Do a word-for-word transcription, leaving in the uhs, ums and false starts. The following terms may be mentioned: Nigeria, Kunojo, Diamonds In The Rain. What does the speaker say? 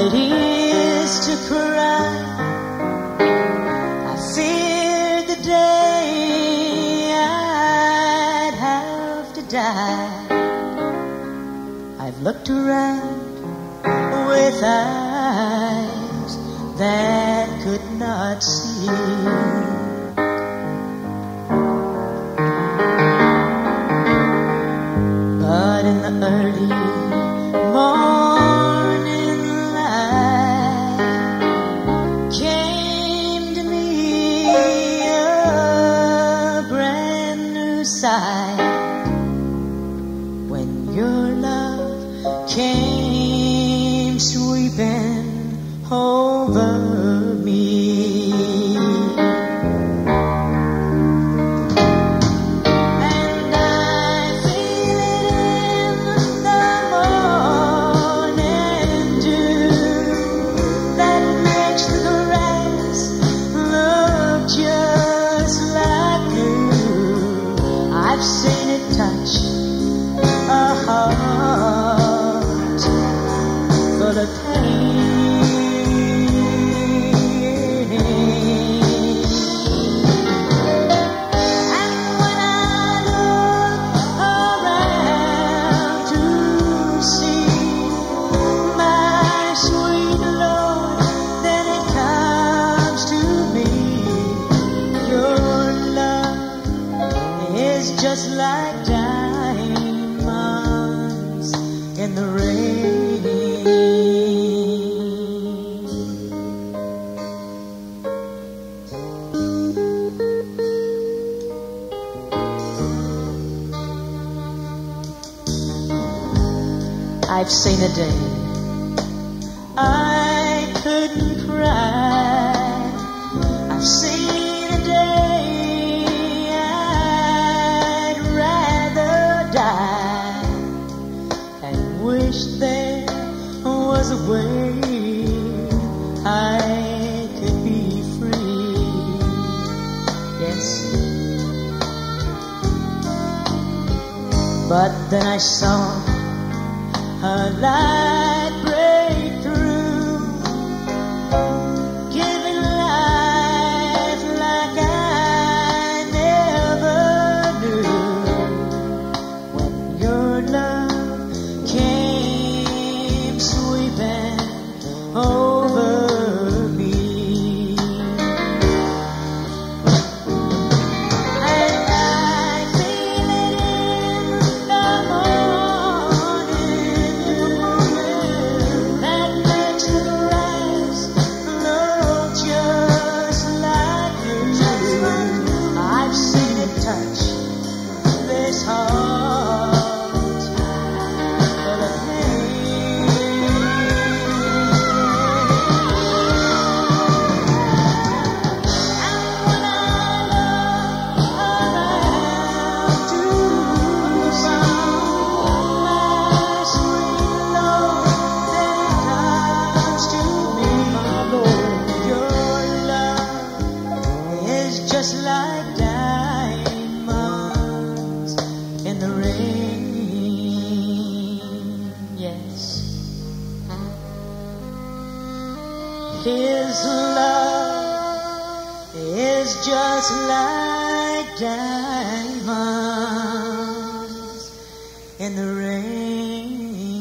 it is to cry. I feared the day I'd have to die. I've looked around with eyes that could not see. But in the early morning light came to me a brand new sight when your love came sweeping over me. And I feel it in the morning dew that makes the grass look just like you. I've seen it touch a heart full of pain. And when I look around to see my sweet Lord, then it comes to me, your love is just like diamonds in the rain. I've seen a day I couldn't cry. I've seen a day I'd rather die and wish there was a way I could be free. Yes. But then I saw a light break through, giving life like I never knew. When your love came sweeping over me, and I feel it in the morning. Just like diamonds in the rain, yes. His love is just like diamonds in the rain.